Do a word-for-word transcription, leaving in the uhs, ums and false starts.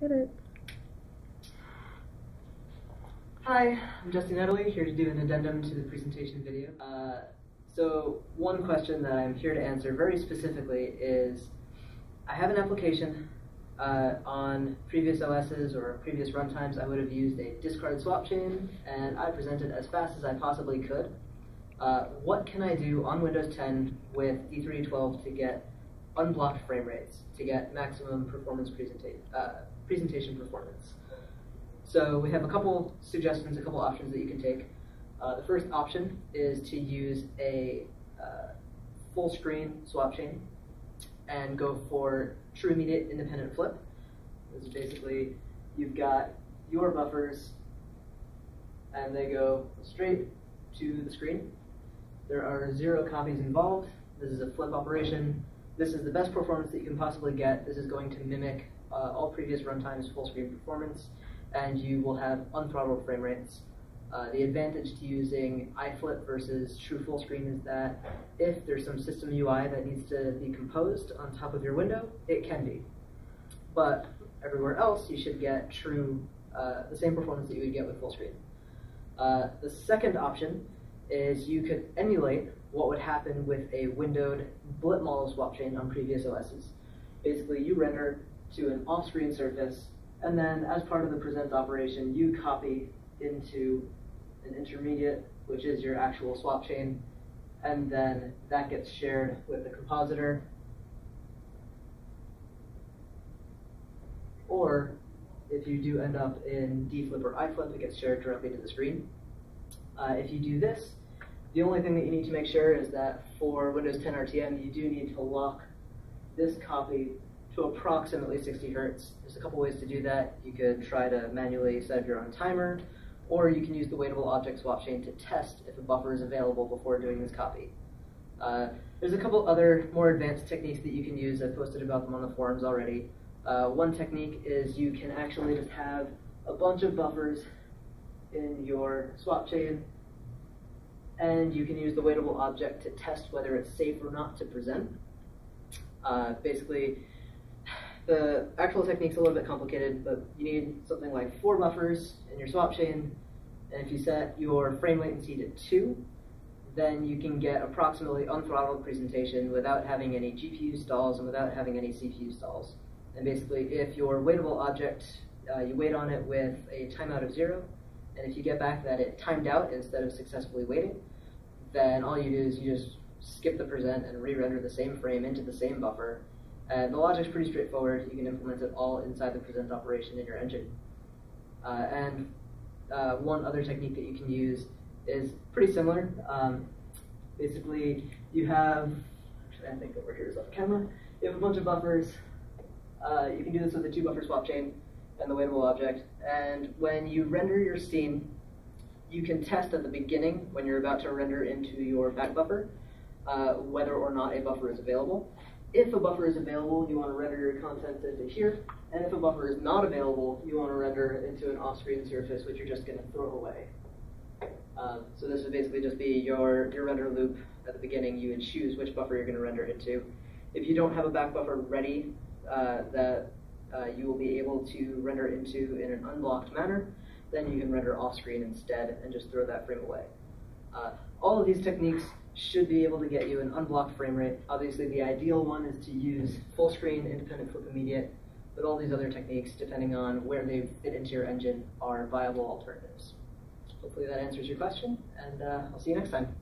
Hit it. Hi, I'm Jesse Natalie, here to do an addendum to the presentation video. Uh, so one question that I'm here to answer very specifically is, I have an application uh, on previous O Ss or previous runtimes. I would have used a discard swap chain, and I present it as fast as I possibly could. Uh, what can I do on Windows ten with D three D twelve to get unblocked frame rates, to get maximum performance presenta uh, presentation performance? So we have a couple suggestions, a couple options that you can take. Uh, the first option is to use a uh, full screen swap chain and go for true immediate independent flip. This is basically, you've got your buffers and they go straight to the screen. There are zero copies involved. This is a flip operation. This is the best performance that you can possibly get. This is going to mimic uh, all previous runtimes full screen performance, and you will have unthrottled frame rates. Uh, the advantage to using iFlip versus true full screen is that if there's some system U I that needs to be composed on top of your window, it can be. But everywhere else, you should get true, uh, the same performance that you would get with full screen. Uh, the second option is you could emulate what would happen with a windowed blip model swap chain on previous O Ss. Basically, you render to an off-screen surface, and then as part of the present operation, you copy into an intermediate, which is your actual swap chain, and then that gets shared with the compositor. Or if you do end up in dflip or iFlip, it gets shared directly to the screen. Uh, if you do this, the only thing that you need to make sure is that for Windows ten R T M, you do need to lock this copy to approximately sixty hertz. There's a couple ways to do that. You could try to manually set up your own timer, or you can use the waitable object swap chain to test if a buffer is available before doing this copy. Uh, there's a couple other more advanced techniques that you can use. I've posted about them on the forums already. Uh, one technique is you can actually just have a bunch of buffers in your swap chain, and you can use the waitable object to test whether it's safe or not to present. Uh, basically, the actual technique's a little bit complicated, but you need something like four buffers in your swap chain, and if you set your frame latency to two, then you can get approximately unthrottled presentation without having any G P U stalls and without having any C P U stalls. And basically, if your waitable object, uh, you wait on it with a timeout of zero, and if you get back that it timed out instead of successfully waiting, then all you do is you just skip the present and re-render the same frame into the same buffer. And the logic's pretty straightforward. You can implement it all inside the present operation in your engine. Uh, and uh, one other technique that you can use is pretty similar. Um, basically, you have, actually I think over here is off camera, you have a bunch of buffers. Uh, you can do this with a two buffer swap chain and the waitable object, and when you render your scene, you can test at the beginning when you're about to render into your back buffer uh, whether or not a buffer is available. If a buffer is available, you want to render your content into here, and if a buffer is not available, you want to render into an off-screen surface, which you're just going to throw away. Um, so this would basically just be your, your render loop. At the beginning, you would choose which buffer you're going to render into. If you don't have a back buffer ready, Uh, that uh, you will be able to render into in an unblocked manner, then you can render off-screen instead and just throw that frame away. Uh, all of these techniques should be able to get you an unblocked frame rate. Obviously, the ideal one is to use full-screen, independent flip immediate, but all these other techniques, depending on where they fit into your engine, are viable alternatives. Hopefully that answers your question, and uh, I'll see you next time.